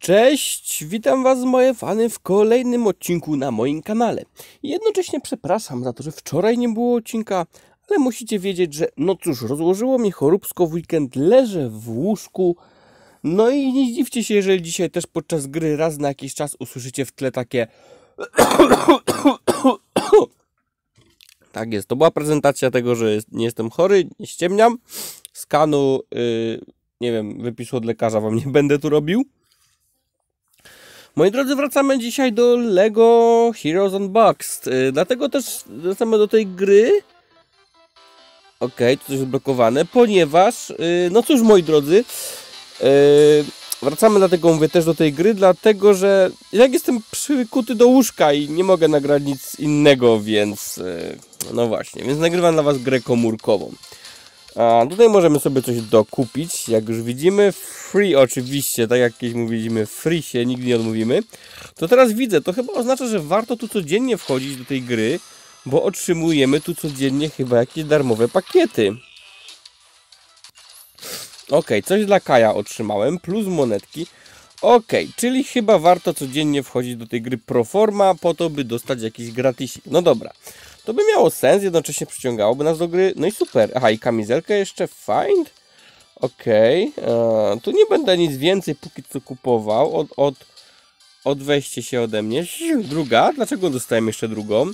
Cześć, witam was moje fany w kolejnym odcinku na moim kanale. Jednocześnie przepraszam za to, że wczoraj nie było odcinka, ale musicie wiedzieć, że no cóż, rozłożyło mnie choróbsko w weekend, leżę w łóżku. No i nie zdziwcie się, jeżeli dzisiaj też podczas gry raz na jakiś czas usłyszycie w tle takie... Tak jest, to była prezentacja tego, że nie jestem chory, nie ściemniam. Skanu, nie wiem, wypisu od lekarza wam nie będę tu robił. Moi drodzy, wracamy dzisiaj do LEGO Heroes Unboxed, dlatego też wracamy do tej gry. Okej, to coś jest blokowane, ponieważ, no cóż moi drodzy, wracamy dlatego, mówię, też do tej gry, dlatego że jak jestem przykuty do łóżka i nie mogę nagrać nic innego, więc, no właśnie, więc nagrywam dla was grę komórkową. A tutaj możemy sobie coś dokupić, jak już widzimy, free oczywiście, tak jak kiedyś mówiliśmy, free się nigdy nie odmówimy. To teraz widzę, to chyba oznacza, że warto tu codziennie wchodzić do tej gry, bo otrzymujemy tu codziennie chyba jakieś darmowe pakiety. Okej, coś dla Kaja otrzymałem, plus monetki. Okej, czyli chyba warto codziennie wchodzić do tej gry pro forma, po to by dostać jakiś gratisik. No dobra. To by miało sens, jednocześnie przyciągałoby nas do gry. No i super. Aha, i kamizelkę jeszcze. Find. Okej. Tu nie będę nic więcej póki co kupował. Odweźcie się ode mnie. Druga. Dlaczego dostałem jeszcze drugą?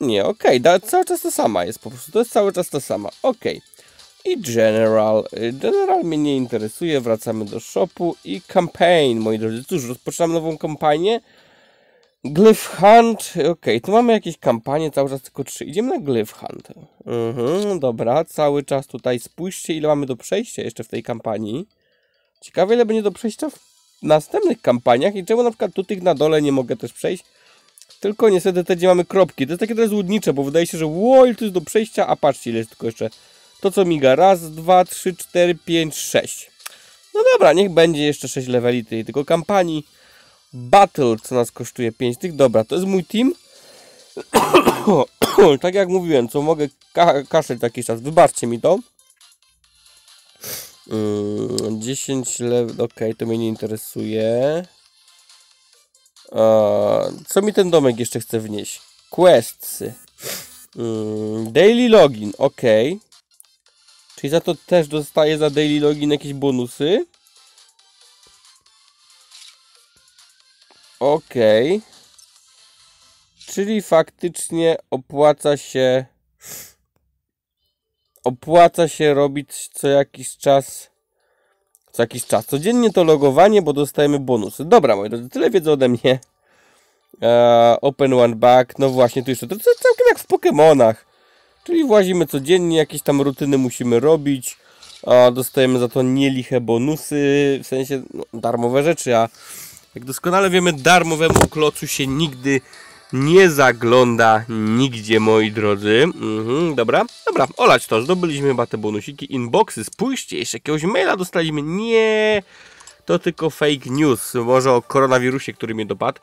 Nie, okej. Cały czas ta sama jest po prostu. To jest cały czas ta sama. Okej. I General. General mnie nie interesuje. Wracamy do shopu. I Campaign, moi drodzy. Cóż, rozpoczynam nową kampanię. Glyph Hunt, okej, tu mamy jakieś kampanie, cały czas tylko 3, idziemy na Glyph Hunt. Dobra, cały czas tutaj spójrzcie, ile mamy do przejścia jeszcze w tej kampanii. Ciekawe, ile będzie do przejścia w następnych kampaniach i czemu na przykład tu tych na dole nie mogę też przejść. Tylko niestety te, gdzie mamy kropki, to jest takie trochę złudnicze, bo wydaje się, że łoj, tu jest do przejścia, a patrzcie, ile jest tylko jeszcze. To co miga, raz, dwa, trzy, cztery, pięć, sześć. No dobra, niech będzie jeszcze 6 leveli tej tylko kampanii. Battle, co nas kosztuje 5 tych. Dobra, to jest mój team. Tak jak mówiłem, co mogę kaszeć jakiś czas. Wybaczcie mi to. 10 level. Okej, to mnie nie interesuje. Co mi ten domek jeszcze chce wnieść? Quests. Daily login. Okej. Czyli za to też dostaję za daily login jakieś bonusy. Okej. Czyli faktycznie opłaca się robić co jakiś czas codziennie to logowanie, bo dostajemy bonusy. Dobra, moi drodzy, tyle wiedzy ode mnie. Open one back, no właśnie, tu jeszcze to jest całkiem jak w Pokémonach. Czyli włazimy codziennie, jakieś tam rutyny musimy robić. Dostajemy za to nieliche bonusy, w sensie no, darmowe rzeczy, a jak doskonale wiemy, darmowemu klocu się nigdy nie zagląda nigdzie, moi drodzy. Dobra, olać to, zdobyliśmy chyba te bonusiki, inboxy, spójrzcie, jeszcze jakiegoś maila dostaliśmy, nie, to tylko fake news, może o koronawirusie, który mnie dopadł.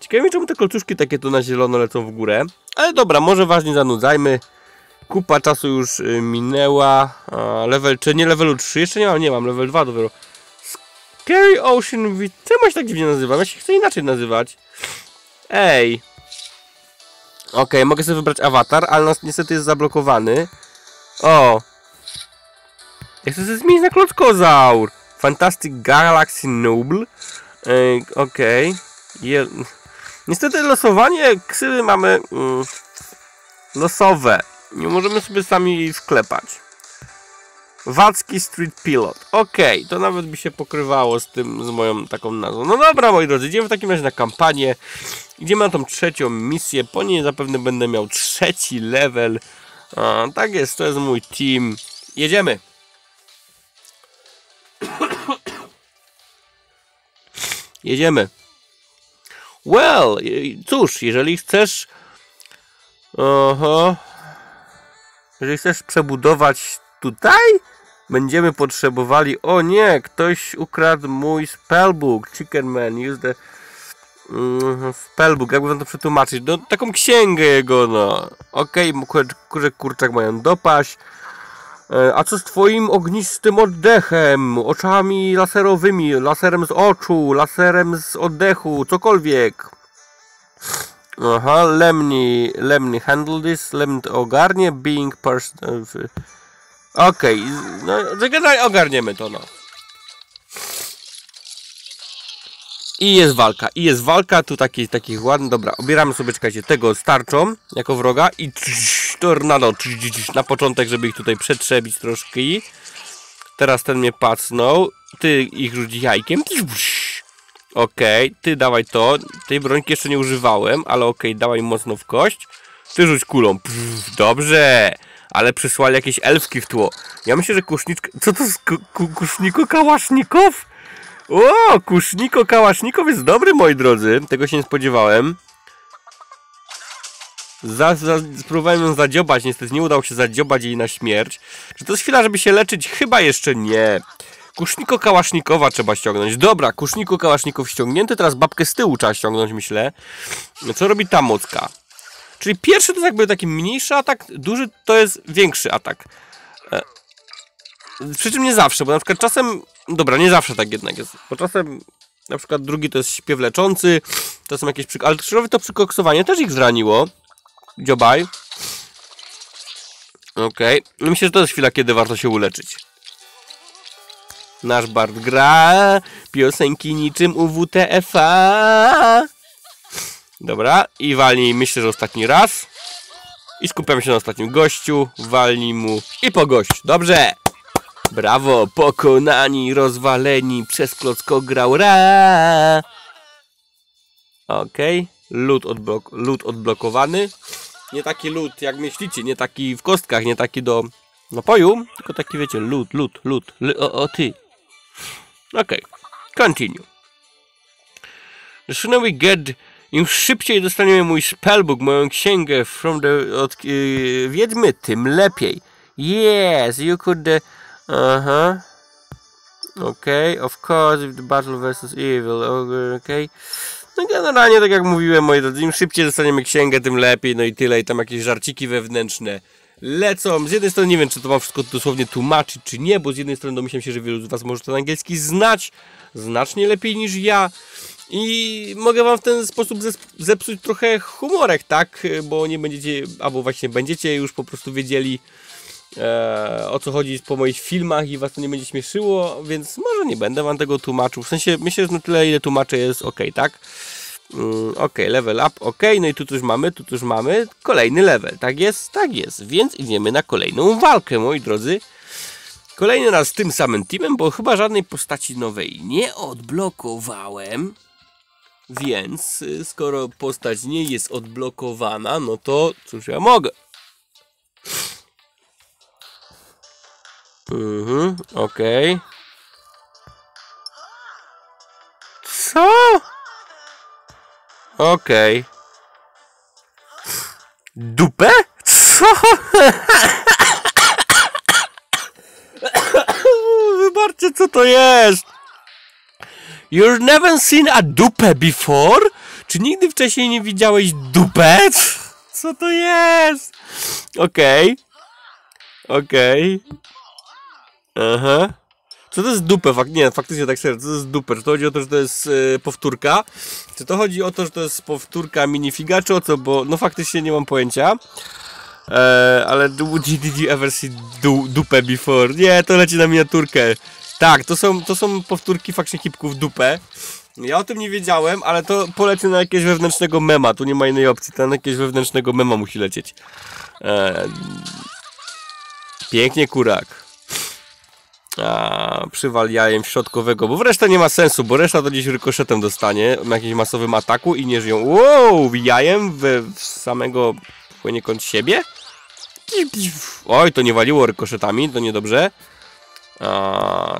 Ciekawe, czemu te kolczuszki takie tu na zielono lecą w górę, ale dobra, może was nie zanudzajmy, kupa czasu już minęła, level, czy nie levelu 3, jeszcze nie mam, level 2 dopiero. Scary Ocean, czemu się tak dziwnie nazywam? Ja się chcę inaczej nazywać. Ej. Okej, mogę sobie wybrać awatar, ale nas niestety jest zablokowany. O. Ja chcę sobie zmienić na Klockozaur. Fantastic Galaxy Noble. Niestety losowanie ksywy mamy losowe. Nie możemy sobie sami wklepać. Wacki Street Pilot. Okej, to nawet by się pokrywało z tym, z moją taką nazwą. No dobra, moi drodzy, idziemy w takim razie na kampanię. Idziemy na tą trzecią misję. Po niej zapewne będę miał trzeci level. Tak jest, to jest mój team. Jedziemy. Jedziemy. Well, cóż, jeżeli chcesz... Jeżeli chcesz przebudować... Tutaj będziemy potrzebowali... O nie, ktoś ukradł mój spellbook. Chicken Man, use the... spellbook, jakby wam to przetłumaczyć. No, taką księgę jego, no. Okej, kurczak mają dopaść. A co z twoim ognistym oddechem, oczami laserowymi, laserem z oczu, laserem z oddechu, cokolwiek? Aha, let me handle this, let me to ogarnie, being person... Okej, no, ogarniemy to, no. I jest walka, tu takich ładnych, dobra, obieramy sobie, czekajcie, tego z tarczą, jako wroga i tornado, na początek, żeby ich tutaj przetrzebić troszkę. Teraz ten mnie pacnął, ty ich rzuci jajkiem, okej, ty dawaj to, tej brońki jeszcze nie używałem, ale okej, dawaj mocno w kość, ty rzuć kulą, dobrze, ale przysłali jakieś elfki w tło, ja myślę, że kuszniczka, co to jest, kuszniko-kałasznikow? O, kuszniko-kałasznikow jest dobry, moi drodzy. Tego się nie spodziewałem. Spróbowałem ją zadziobać, niestety nie udało się zadziobać jej na śmierć. Czy to jest chwila, żeby się leczyć? Chyba jeszcze nie. Kuszniko-kałasznikowa trzeba ściągnąć. Dobra, kuszniko-kałasznikow ściągnięty. Teraz babkę z tyłu trzeba ściągnąć, myślę. No, co robi ta mocka? Czyli pierwszy to jest jakby taki mniejszy atak, duży to jest większy atak. Przy czym nie zawsze, bo na przykład czasem... Dobra, nie zawsze tak jednak jest, bo czasem na przykład drugi to jest śpiew leczący, czasem jakieś ale krzyżowe to przykoksowanie też ich zraniło. Dziobaj. Okej, no myślę, że to jest chwila, kiedy warto się uleczyć. Nasz Bart gra piosenki niczym u WTFA. Dobra, i walnij, myślę, że ostatni raz. I skupiamy się na ostatnim gościu, walnij mu i po gościu, dobrze! Brawo, pokonani, rozwaleni przez Legozaura. Okej, lód odblokowany. Nie taki lód jak myślicie, nie taki w kostkach, nie taki do napoju, tylko taki, wiecie, lód, Okej, continue. The sooner we get... Im szybciej dostaniemy mój spellbook, moją księgę od Wiedźmy, tym lepiej. Yes, you could... Okej, of course, if the battle versus evil, okej. No generalnie, tak jak mówiłem, moi drodzy, im szybciej dostaniemy księgę, tym lepiej, no i tyle, i tam jakieś żarciki wewnętrzne lecą. Z jednej strony nie wiem, czy to mam wszystko dosłownie tłumaczyć, czy nie, bo z jednej strony domyślam się, że wielu z was może ten angielski znać znacznie lepiej niż ja. I mogę wam w ten sposób zepsuć trochę humorek, tak? Bo nie będziecie, albo właśnie będziecie już po prostu wiedzieli, o co chodzi po moich filmach i was to nie będzie śmieszyło, więc może nie będę wam tego tłumaczył, w sensie myślę, że na tyle, ile tłumaczę, jest ok, tak? Okej, level up, okej, no i tu też mamy kolejny level, tak jest, więc idziemy na kolejną walkę, moi drodzy. Kolejny raz z tym samym teamem, bo chyba żadnej postaci nowej nie odblokowałem, więc skoro postać nie jest odblokowana, no to cóż ja mogę. Okej. Co? Okej. Dupę? Co? Wybaczcie, co to jest? You've never seen a dupę before? Czy nigdy wcześniej nie widziałeś dupę? Co to jest? Okej. Aha. Co to jest dupę? Nie, faktycznie tak serio, co to jest dupę? Czy to chodzi o to, że to jest powtórka? Czy to chodzi o to, że to jest powtórka minifiga, czy o co? Bo no faktycznie nie mam pojęcia. Ale did you ever see dupę before? Nie, to leci na miniaturkę. Tak, to są powtórki faktycznie kipków dupę. Ja o tym nie wiedziałem, ale to poleci na jakiegoś wewnętrznego mema. Tu nie ma innej opcji, to na jakiegoś wewnętrznego mema musi lecieć. Pięknie kurak. Przywal jajem środkowego, bo reszta nie ma sensu, bo reszta to gdzieś rykoszetem dostanie na jakimś masowym ataku i nie żyją. Wow, jajem w samego poniekąd siebie. Oj, to nie waliło rykoszetami, to niedobrze.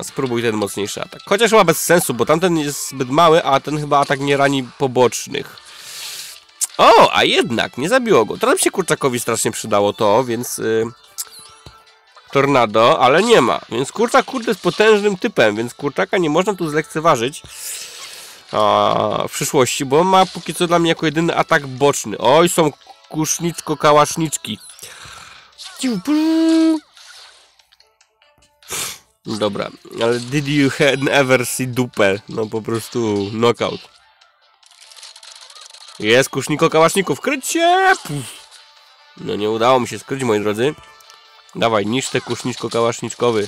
Spróbuj ten mocniejszy atak, chociaż chyba bez sensu, bo tamten jest zbyt mały, a ten chyba atak nie rani pobocznych. O, a jednak nie zabiło go. Teraz mi się kurczakowi strasznie przydało to, więc... Tornado, ale nie ma, więc kurczak, kurde, jest potężnym typem, więc kurczaka nie można tu zlekceważyć w przyszłości, bo ma póki co dla mnie jako jedyny atak boczny. Oj, są kuszniczko-kałaszniczki. Dobra, ale did you ever see dupę? No po prostu knockout. Jest kuszniko kałaszników, kryć się! Puf. No nie udało mi się skryć, moi drodzy. Dawaj, niszcz te kuszniczko kałaszniczkowy.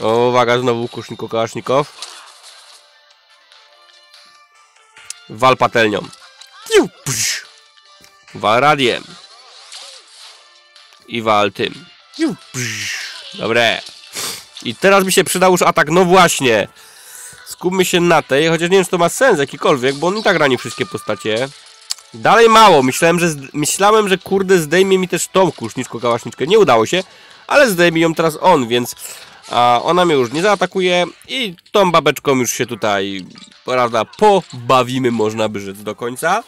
O, uwaga, znowu kuszniko kałasznikow. Wal patelnią. Wal radiem. I wal tym. Dobre. I teraz mi się przydał już atak, no właśnie. Skupmy się na tej, chociaż nie wiem, czy to ma sens jakikolwiek, bo on i tak rani wszystkie postacie. Dalej mało, myślałem, że kurde zdejmie mi też tą kuszniczko kałaszniczkę. Nie udało się, ale zdejmie ją teraz on, więc... A ona mnie już nie zaatakuje i tą babeczką już się tutaj, prawda, pobawimy, można by rzec, do końca.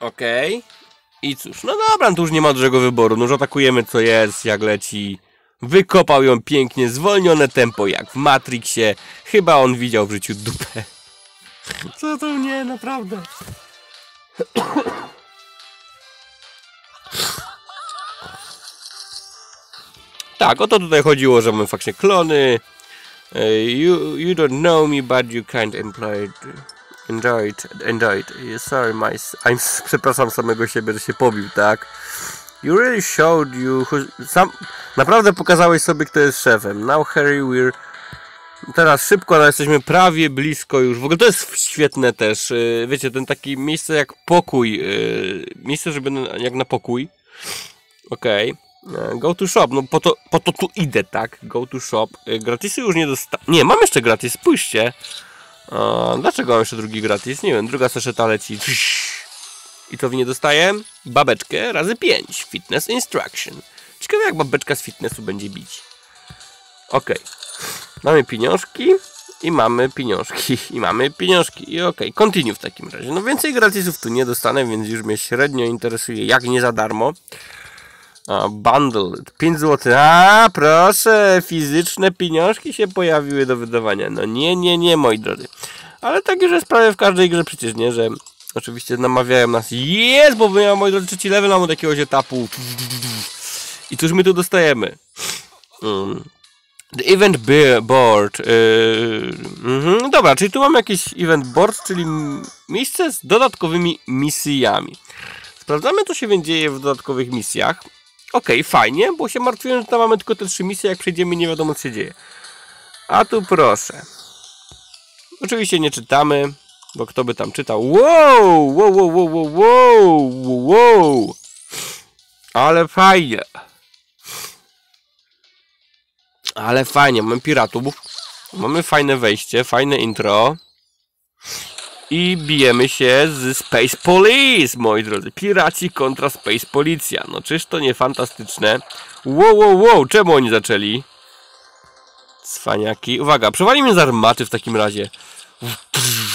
Okej. I cóż, no dobra, tu już nie ma dużego wyboru. Noż atakujemy co jest, jak leci. Wykopał ją pięknie, zwolnione tempo jak w Matrixie. Chyba on widział w życiu dupę. Co to mnie, naprawdę. Tak, o to tutaj chodziło, że mamy faktycznie klony. You don't know me, but you can't enjoy it. Sorry, przepraszam samego siebie, że się pobił, tak? You really showed you... Naprawdę pokazałeś sobie, kto jest szefem. Now, Harry, we're... Teraz szybko, ale jesteśmy prawie blisko już. W ogóle to jest świetne też. Wiecie, ten taki miejsce jak pokój. Miejsce, żeby... jak na pokój. Okej. Go to shop, no po to tu idę, tak? Go to shop. Gratisy już nie dostałem. Nie, mam jeszcze gratis, spójrzcie. Dlaczego mam jeszcze drugi gratis? Nie wiem, druga seszeta leci. I to w nie dostaję? Babeczkę razy 5. Fitness instruction. Ciekawe, jak babeczka z fitnessu będzie bić. Okej. Mamy pieniążki. I mamy pieniążki. I mamy pieniążki. I okej, continue w takim razie. No więcej gratisów tu nie dostanę, więc już mnie średnio interesuje, jak nie za darmo. Bundle, 5 zł. A, proszę, fizyczne pieniążki się pojawiły do wydawania. No nie, moi drodzy. Ale tak już jest prawie w każdej grze przecież, nie? Że oczywiście namawiają nas. Jest, bo miałem, moi drodzy, trzeci level od jakiegoś etapu. I cóż my tu dostajemy? The event board. Dobra, czyli tu mam jakiś event board, czyli miejsce z dodatkowymi misjami. Sprawdzamy, co się dzieje w dodatkowych misjach. Okej, fajnie, bo się martwiłem, że tam mamy tylko te 3 misje, jak przejdziemy nie wiadomo co się dzieje. A tu proszę. Oczywiście nie czytamy, bo kto by tam czytał. Wow! Ale fajnie. Ale fajnie, mamy piratów. Mamy fajne wejście, fajne intro. I bijemy się z Space Police, moi drodzy. Piraci kontra Space Policja. No czyż to nie fantastyczne? Wow, czemu oni zaczęli? Cwaniaki. Uwaga, przewalimy z armaty w takim razie.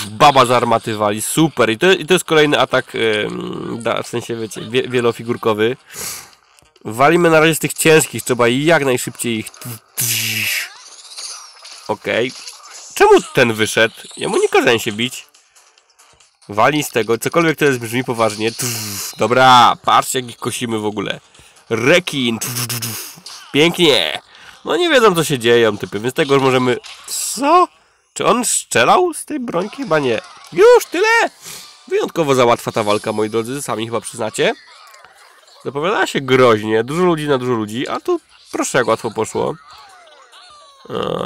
Baba z armaty wali, super. I to jest kolejny atak, w sensie, wiecie, wielofigurkowy. Walimy na razie z tych ciężkich, trzeba jak najszybciej ich... Okej. Czemu ten wyszedł? Ja mu nie kazałem się bić. Wali z tego, cokolwiek to jest, brzmi poważnie. Dobra, patrzcie, jak ich kosimy w ogóle. Rekin. Pięknie. No nie wiedzą, co się dzieje, typy, więc tego już możemy... Co? Czy on strzelał z tej brońki? Chyba nie. Już, tyle! Wyjątkowo za łatwa ta walka, moi drodzy, sami chyba przyznacie. Zapowiadała się groźnie, dużo ludzi na dużo ludzi, a tu proszę, jak łatwo poszło.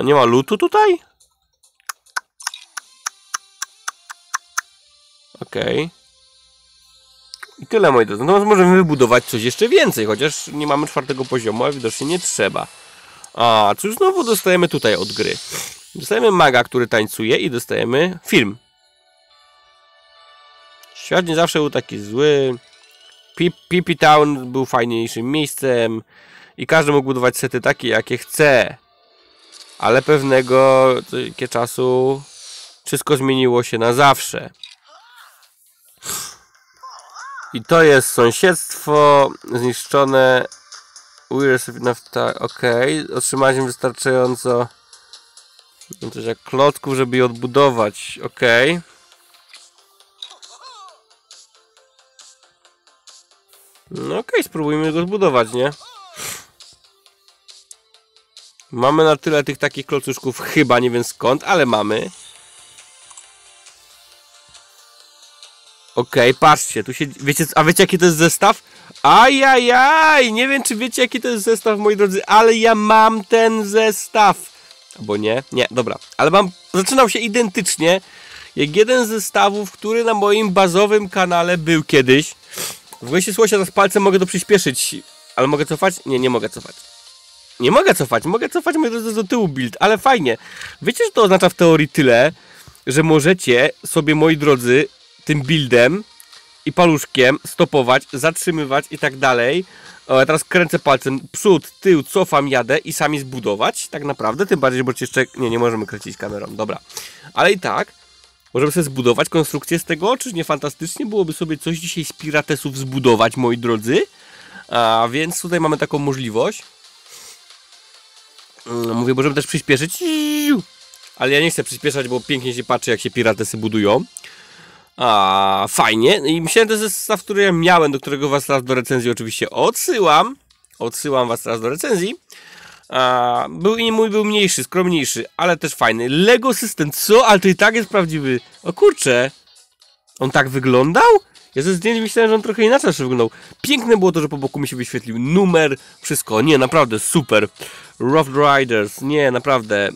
Nie ma lutu tutaj? Okej. I tyle, moi drodzy. Natomiast możemy wybudować coś jeszcze więcej, chociaż nie mamy 4. poziomu, a widocznie nie trzeba. A cóż, znowu dostajemy tutaj od gry. Dostajemy maga, który tańcuje, i dostajemy film. Świat nie zawsze był taki zły. Pipi Town był fajniejszym miejscem i każdy mógł budować sety takie, jakie chce. Ale pewnego czasu wszystko zmieniło się na zawsze. I to jest sąsiedztwo zniszczone. Okej. Otrzymaliśmy wystarczająco coś jak klocków, żeby je odbudować. Okej. No okej, spróbujmy go zbudować, nie? Mamy na tyle tych takich klocuszków, chyba nie wiem skąd, ale mamy. Okej, patrzcie, tu się, wiecie, a wiecie jaki to jest zestaw? Ajajaj, nie wiem czy wiecie jaki to jest zestaw, moi drodzy, ale ja mam ten zestaw. Albo nie, dobra, ale mam, zaczynał się identycznie jak jeden z zestawów, który na moim bazowym kanale był kiedyś. W ogóle się słosia, teraz palcem mogę to przyspieszyć, ale mogę cofać? Nie, nie mogę cofać. Nie mogę cofać, moi drodzy, do tyłu build, ale fajnie. Wiecie, że to oznacza w teorii tyle, że możecie sobie, moi drodzy, tym buildem i paluszkiem stopować, zatrzymywać i tak dalej. Ja teraz kręcę palcem przód, tył, cofam, jadę i sami zbudować, tak naprawdę, tym bardziej, bo jeszcze nie możemy kręcić kamerą, dobra. Ale i tak, możemy sobie zbudować konstrukcję z tego, czyż nie fantastycznie byłoby sobie coś dzisiaj z piratesów zbudować, moi drodzy. A więc tutaj mamy taką możliwość. Mówię, możemy też przyspieszyć, ale ja nie chcę przyspieszać, bo pięknie się patrzy, jak się piratesy budują. A, fajnie. I myślałem, to jest zestaw, który ja miałem, do którego was raz do recenzji oczywiście odsyłam. Odsyłam was raz do recenzji. Mój był mniejszy, skromniejszy, ale też fajny. Lego System, co? Ale to i tak jest prawdziwy. O kurczę. On tak wyglądał? Ja ze zdjęć myślałem, że on trochę inaczej wyglądał. Piękne było to, że po boku mi się wyświetlił numer, wszystko. Nie, naprawdę super. Rough Riders, nie, naprawdę.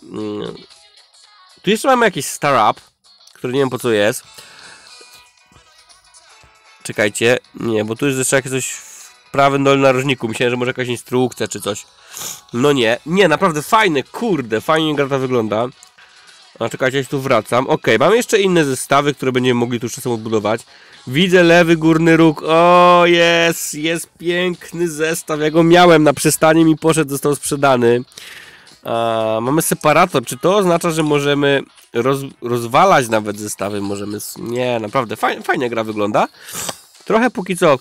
Tu jeszcze mamy jakiś Startup, który nie wiem po co jest. Czekajcie, nie, bo tu jest jeszcze jakieś coś w prawym dolnym narożniku. Myślałem, że może jakaś instrukcja czy coś. No nie, naprawdę fajne, kurde, fajnie gra ta wygląda. A czekajcie, ja się tu wracam. Okej, mamy jeszcze inne zestawy, które będziemy mogli tu czasem odbudować. Widzę lewy górny róg. O, jest, piękny zestaw. Ja go miałem na przystanie, mi poszedł, został sprzedany. Mamy separator. Czy to oznacza, że możemy rozwalać nawet zestawy? Możemy... Nie, naprawdę fajnie gra wygląda. Trochę póki co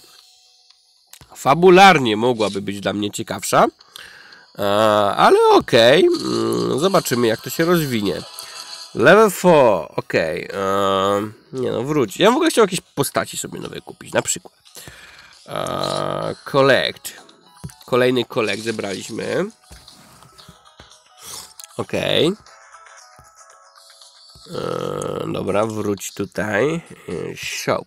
fabularnie mogłaby być dla mnie ciekawsza. Ale okej. Zobaczymy, jak to się rozwinie. Level 4, okej. Nie no, wróć. Ja w ogóle chciał jakieś postaci sobie nowe kupić, na przykład. Collect. Kolejny collect zebraliśmy. Okej. Dobra, wróć tutaj. Shop.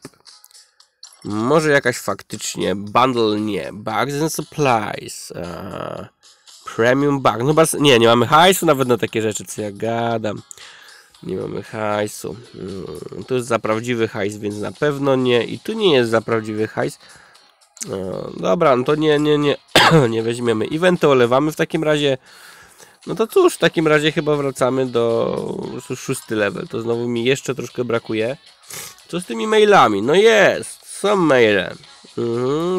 Może jakaś faktycznie. Bundle nie. Bags and supplies. Premium bag. No bardzo. Nie, nie mamy hajsu nawet na takie rzeczy, co ja gadam. Nie mamy hajsu. Tu jest za prawdziwy hajs, więc na pewno nie. I tu nie jest za prawdziwy hajs. Dobra, no to nie. Nie weźmiemy. Eventy olewamy w takim razie. No to cóż, w takim razie chyba wracamy do 6. level. To znowu mi jeszcze troszkę brakuje. Co z tymi mailami? No jest, są maile.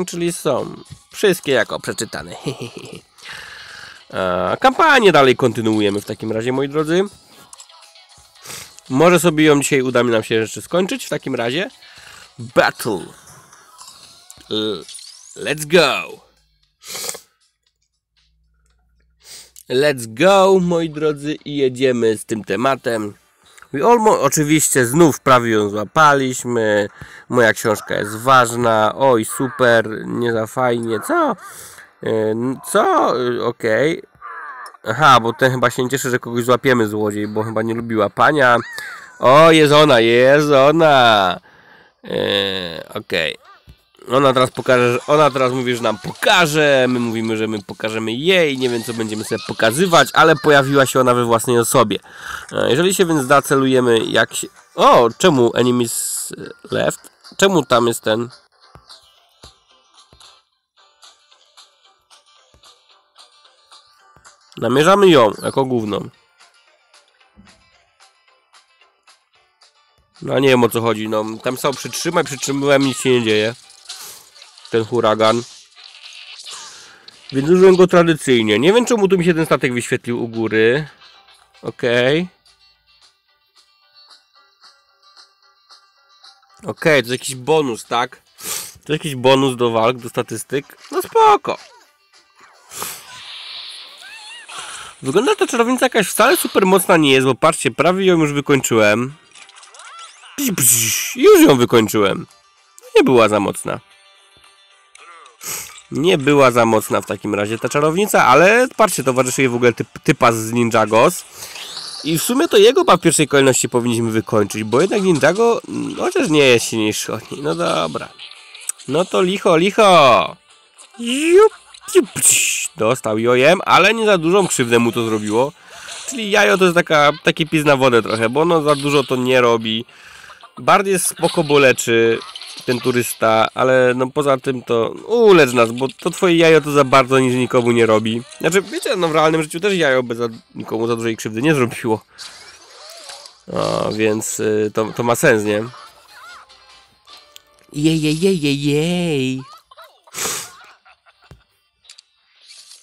Czyli są. Wszystkie jako przeczytane. Kampanię dalej kontynuujemy w takim razie, moi drodzy. Może sobie ją dzisiaj uda mi nam się jeszcze skończyć. W takim razie battle. Let's go. Let's go, moi drodzy, i jedziemy z tym tematem. Oczywiście znów prawie ją złapaliśmy. Moja książka jest ważna. Oj, super, nie za fajnie. Co? Okej. Aha, bo ten chyba się nie cieszy, że kogoś złapiemy, złodziej, bo chyba nie lubiła pania. O, jest ona, okej. Ona teraz pokaże, ona teraz mówi, że nam pokaże. My mówimy, że my pokażemy jej. Nie wiem, co będziemy sobie pokazywać, ale pojawiła się ona we własnej osobie. Jeżeli się więc zacelujemy, jak się... O, czemu enemies left? Czemu tam jest ten... Namierzamy ją jako główną. No nie wiem, o co chodzi. No, tam są przytrzymałem, nic się nie dzieje. Ten huragan. Więc użyłem go tradycyjnie. Nie wiem, czemu tu mi się ten statek wyświetlił u góry. Okej, to jest jakiś bonus, tak? To jest jakiś bonus do walk, do statystyk. No spoko. Wygląda ta czarownica jakaś wcale super mocna nie jest, bo patrzcie, prawie ją już wykończyłem. Już ją wykończyłem. Nie była za mocna. Nie była za mocna w takim razie ta czarownica, ale patrzcie, towarzyszy jej w ogóle typas z Ninjagos. I w sumie to jego w pierwszej kolejności powinniśmy wykończyć, bo jednak Ninjago chociaż nie jest silniejszy od niej. No dobra. No to licho. Dostał jojem, ale nie za dużą krzywdę mu to zrobiło. Czyli jajo to jest taki pis na wodę trochę, bo ono za dużo to nie robi. Bardziej spoko, bo leczy ten turysta, ale no poza tym to ulecz nas, bo to twoje jajo to za bardzo nic nikomu nie robi. Znaczy wiecie, no w realnym życiu też jajo by nikomu za dużej krzywdy nie zrobiło. No, więc to ma sens, nie? Jej.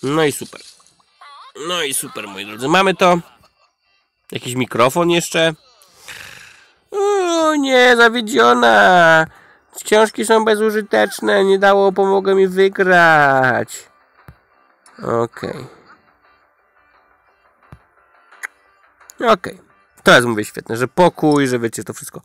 No i super. Moi drodzy, mamy to. Jakiś mikrofon jeszcze. O nie, zawiedziona. Książki są bezużyteczne. Nie dało, pomogę mi wygrać. Okej. To jest, mówię, świetne, że pokój, że wiecie, to wszystko.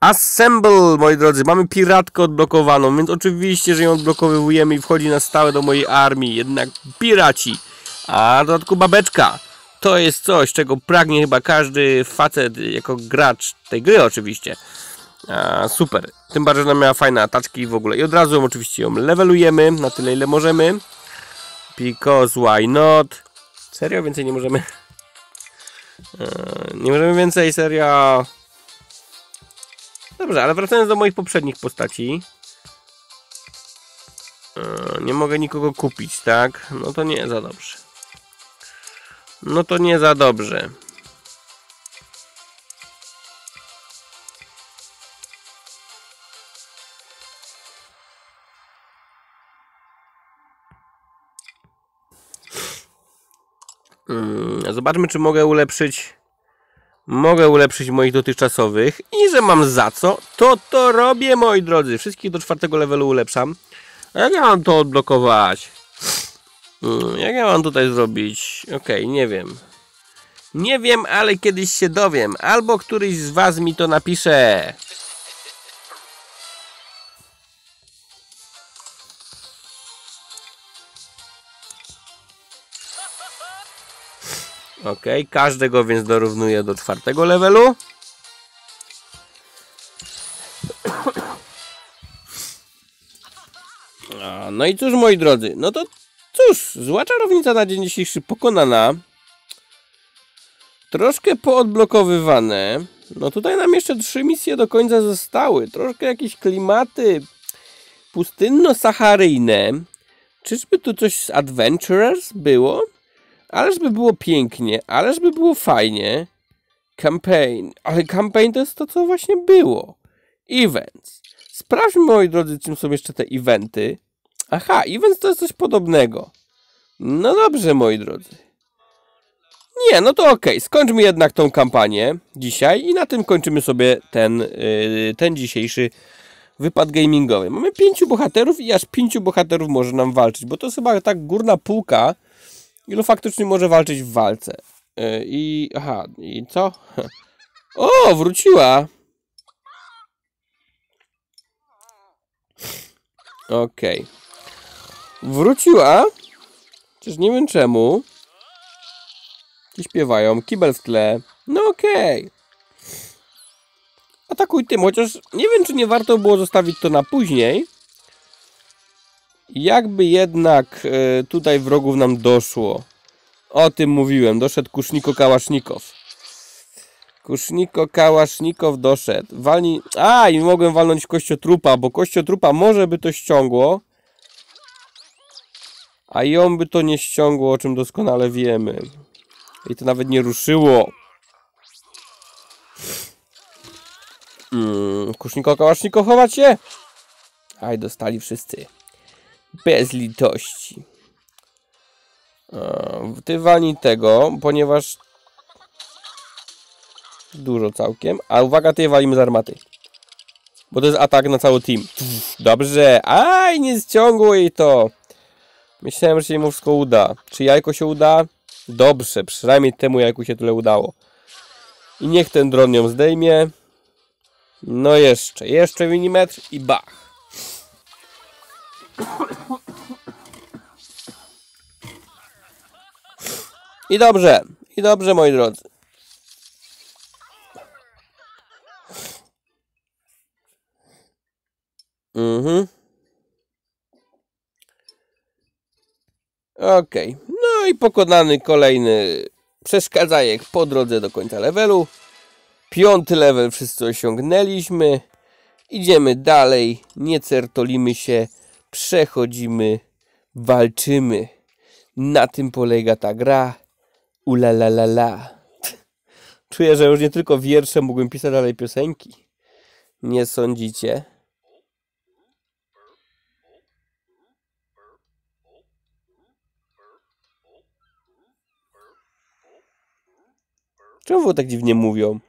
Assemble, moi drodzy, mamy piratkę odblokowaną, więc oczywiście, że ją odblokowujemy i wchodzi na stałe do mojej armii, jednak piraci, a w dodatku babeczka, to jest coś, czego pragnie chyba każdy facet jako gracz tej gry oczywiście. Super, tym bardziej, że ona miała fajne ataczki w ogóle i od razu oczywiście ją levelujemy na tyle, ile możemy, because why not? Serio? Więcej nie możemy? Nie możemy więcej, serio? Dobrze, ale wracając do moich poprzednich postaci. Nie mogę nikogo kupić, tak? No to nie za dobrze. Zobaczmy, czy mogę ulepszyć. Mogę ulepszyć moich dotychczasowych i że mam za co, to robię, moi drodzy. Wszystkich do 4 levelu ulepszam. A jak ja mam to odblokować? Jak ja mam tutaj zrobić? Nie wiem. Nie wiem, ale kiedyś się dowiem. Albo któryś z was mi to napisze. Każdego więc dorównuję do 4 levelu. No i cóż, moi drodzy, no to cóż, zła czarownica na dzień dzisiejszy pokonana. Troszkę poodblokowywane. No tutaj nam jeszcze 3 misje do końca zostały. Troszkę jakieś klimaty pustynno-saharyjne. Czyżby tu coś z Adventurers było? Ależ by było pięknie, ależ by było fajnie. Campaign, ale campaign to jest to, co właśnie było. Events. Sprawdźmy, moi drodzy, czym są jeszcze te eventy. Aha, events to jest coś podobnego. No dobrze, moi drodzy. Nie, no to okej. Skończmy jednak tą kampanię dzisiaj i na tym kończymy sobie ten dzisiejszy wypad gamingowy. Mamy 5 bohaterów i aż 5 bohaterów może nam walczyć, bo to jest chyba tak górna półka, ilu faktycznie może walczyć w walce. I co? O, wróciła! Wróciła? Przecież nie wiem czemu. Ci śpiewają, kibel w tle. No Atakuj tym, chociaż nie wiem, czy nie warto było zostawić to na później. Jakby jednak tutaj wrogów nam doszło. O tym mówiłem, doszedł Kuszniko-Kałasznikow. Doszedł. Walni... A, i mogłem walnąć kościotrupa, bo kościotrupa może by to ściągło. A ją by to nie ściągło, o czym doskonale wiemy. I to nawet nie ruszyło. Kuszniko-Kałasznikow, chować się! Aj, dostali wszyscy. Bez litości. Ty walnij tego, ponieważ dużo całkiem. A uwaga, ty walimy z armaty. Bo to jest atak na cały team. Dobrze. Aj, nie ściągło jej to. Myślałem, że się mu wszystko uda. Czy jajko się uda? Dobrze, przynajmniej temu jajku się tyle udało. I niech ten dron ją zdejmie. No jeszcze milimetr i bach. I dobrze, moi drodzy. Okej. No i pokonany kolejny przeszkadzajek po drodze do końca levelu. 5. level wszyscy osiągnęliśmy. Idziemy dalej, nie certolimy się, przechodzimy, walczymy. Na tym polega ta gra. Ula la la la. Czuję, że już nie tylko wiersze mógłbym pisać, ale piosenki. Nie sądzicie? Czemu tak dziwnie mówią?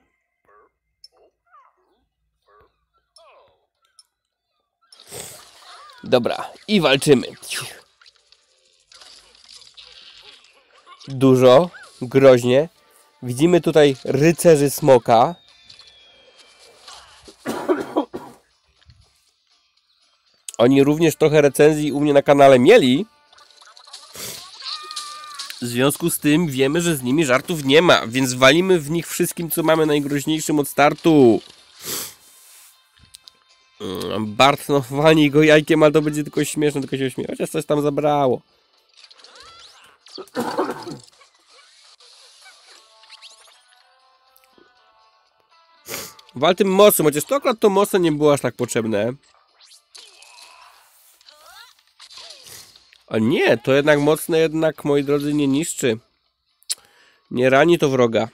Dobra, i walczymy. Dużo, groźnie. Widzimy tutaj rycerzy smoka. Oni również trochę recenzji u mnie na kanale mieli. W związku z tym wiemy, że z nimi żartów nie ma, więc walimy w nich wszystkim, co mamy najgroźniejszym od startu. Bart, no walnij go jajkiem, ale to będzie tylko śmieszne, tylko się uśmieje. Chociaż coś tam zabrało. Wal tym mocno, chociaż to akurat to mocno nie było aż tak potrzebne. A nie, to jednak mocne, moi drodzy, nie niszczy. Nie rani to wroga.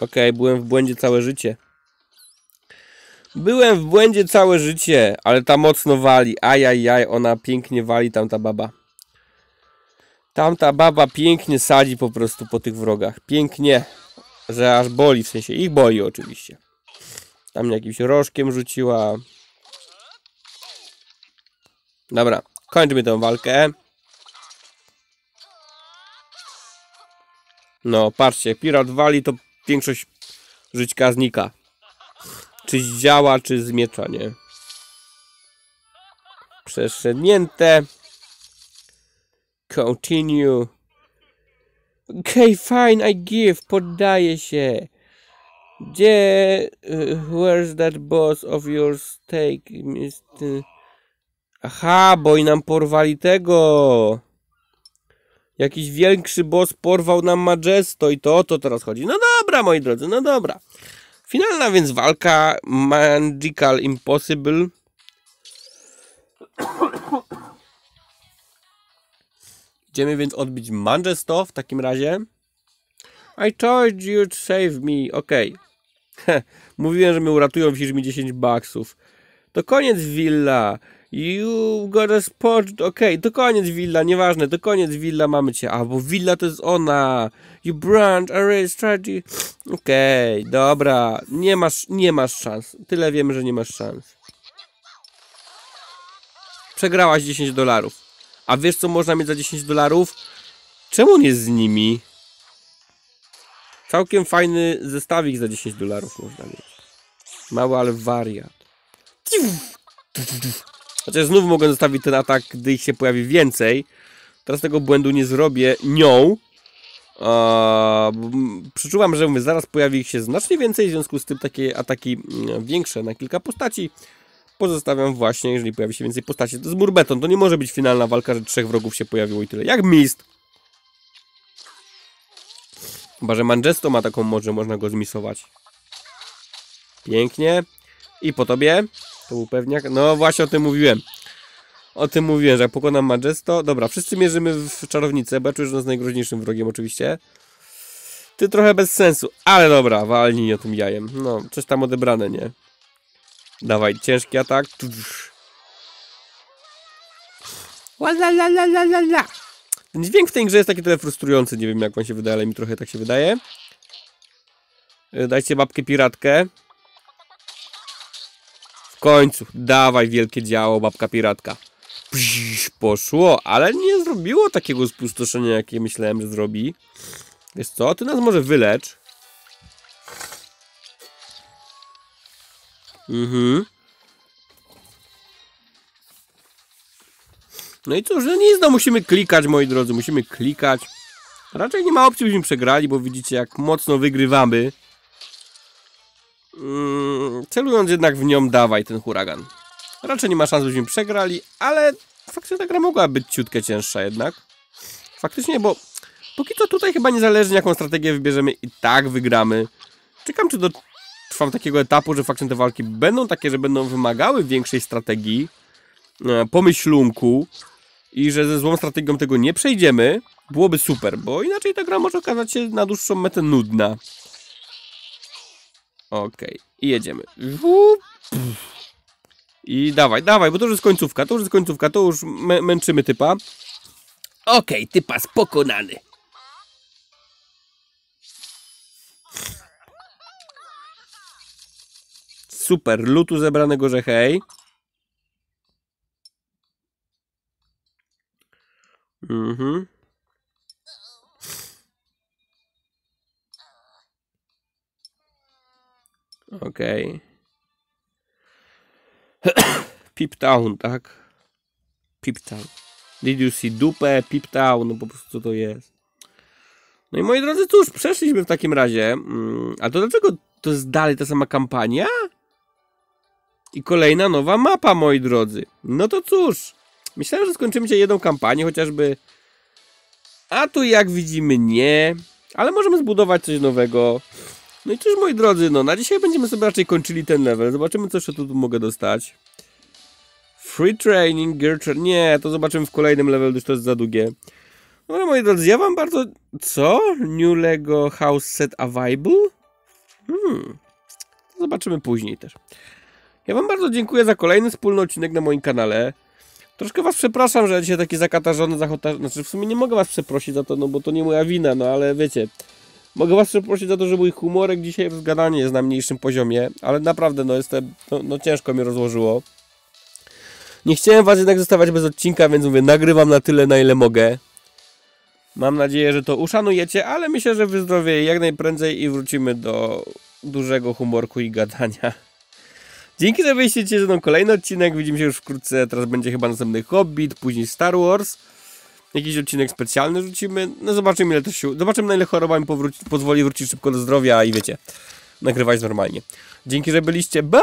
Okej, byłem w błędzie całe życie. Byłem w błędzie całe życie, ale ta mocno wali. Ajajaj, ona pięknie wali, tamta baba. Tamta baba pięknie sadzi po prostu po tych wrogach. Pięknie, że aż boli, w sensie ich boli oczywiście. Tam jakimś rożkiem rzuciła. Dobra, kończmy tę walkę. No, patrzcie, pirat wali, to większość żyćka znika. Czy z działa, czy z miecza, nie? Przeszednięte. Continue. Okej, fine, I give. Poddaję się. Gdzie... where's that boss of your stake? Aha, bo i nam porwali tego. Jakiś większy boss porwał nam Majisto i to o to teraz chodzi. No dobra, moi drodzy, no dobra. Finalna więc walka Magical Impossible. Idziemy więc odbić Majisto w takim razie. I told you to save me. Okej. Mówiłem, że mnie uratują, wziął mi 10 baksów. To koniec Villa. You got a spot. Okej, to koniec Villa, nieważne, to koniec Villa, mamy cię. A, bo Villa to jest ona. You branch, array, strategy. Okej, dobra. Nie masz szans. Tyle wiemy, że nie masz szans. Przegrałaś 10 dolarów. A wiesz, co można mieć za 10 dolarów? Czemu nie z nimi? Całkiem fajny zestawik za 10 dolarów można mieć. Mało, ale wariat. Chociaż znów mogę zostawić ten atak, gdy ich się pojawi więcej. Teraz tego błędu nie zrobię nią. Przeczuwam, że zaraz pojawi ich się znacznie więcej. W związku z tym takie ataki większe na kilka postaci pozostawiam właśnie, jeżeli pojawi się więcej postaci. To jest murbeton, to nie może być finalna walka, że 3 wrogów się pojawiło i tyle. Jak mist. Chyba, że Majisto ma taką moc, że można go zmisować. Pięknie. I po tobie. To był pewniak. No właśnie o tym mówiłem. O tym mówiłem, że jak pokonam Majisto. Dobra, wszyscy mierzymy w czarownicę, bo ja czuję, że jest najgroźniejszym wrogiem oczywiście. Ty trochę bez sensu. Ale dobra, walnij o tym jajem. No, coś tam odebrane, nie? Dawaj, ciężki atak. Ten dźwięk w tej grze jest taki trochę frustrujący. Nie wiem jak wam się wydaje, ale mi trochę tak się wydaje. Dajcie babkę piratkę. W końcu, dawaj wielkie działo, babka piratka. Psz, poszło, ale nie zrobiło takiego spustoszenia, jakie myślałem, że zrobi. Wiesz co, ty nas może wylecz. No i cóż, no nic, no musimy klikać, moi drodzy, musimy klikać. Raczej nie ma opcji, byśmy przegrali, bo widzicie, jak mocno wygrywamy. Celując jednak w nią, dawaj ten huragan. Raczej nie ma szans, byśmy przegrali, ale faktycznie ta gra mogła być ciutkę cięższa jednak. Faktycznie, bo póki co tutaj chyba niezależnie jaką strategię wybierzemy i tak wygramy. Czekam, czy dotrwam takiego etapu, że faktycznie te walki będą takie, że będą wymagały większej strategii, pomyślunku i że ze złą strategią tego nie przejdziemy. Byłoby super, bo inaczej ta gra może okazać się na dłuższą metę nudna. Okej, i jedziemy. I dawaj, dawaj, bo to już jest końcówka, to już jest końcówka, to już męczymy typa. Okej, typa pokonany. Super, lutu zebranego, że hej. Okej. Pip Town, tak? Pip Town. Did you see dupę? Pip Town, no po prostu co to jest? No i moi drodzy, cóż, przeszliśmy w takim razie. A to dlaczego to jest dalej ta sama kampania? I kolejna nowa mapa, moi drodzy. No to cóż, myślałem, że skończymy się jedną kampanię chociażby. A tu jak widzimy nie. Ale możemy zbudować coś nowego. No i cóż, moi drodzy, no na dzisiaj będziemy sobie raczej kończyli ten level. Zobaczymy, co jeszcze tu mogę dostać. Free training, gear training. Nie, to zobaczymy w kolejnym levelu, gdyż to jest za długie. No moi drodzy, ja wam bardzo... Co? New Lego House Set Available? To zobaczymy później też. Ja wam bardzo dziękuję za kolejny wspólny odcinek na moim kanale. Troszkę was przepraszam, że ja dzisiaj taki zakatarzony, znaczy w sumie nie mogę was przeprosić za to, no bo to nie moja wina, no ale wiecie. Mogę was przeprosić za to, że mój humorek dzisiaj w zgadaniu jest na mniejszym poziomie, ale naprawdę no jestem, no ciężko mnie rozłożyło. Nie chciałem was jednak zostawiać bez odcinka, więc mówię, nagrywam na tyle, na ile mogę. Mam nadzieję, że to uszanujecie, ale myślę, że wyzdrowieję jak najprędzej i wrócimy do dużego humorku i gadania. Dzięki za wyjście dzisiaj ze mną kolejny odcinek, widzimy się już wkrótce, teraz będzie chyba następny Hobbit, później Star Wars. Jakiś odcinek specjalny rzucimy, no zobaczymy ile to się, zobaczymy na ile choroba mi pozwoli wrócić szybko do zdrowia i wiecie, nagrywać normalnie. Dzięki, że byliście, bye!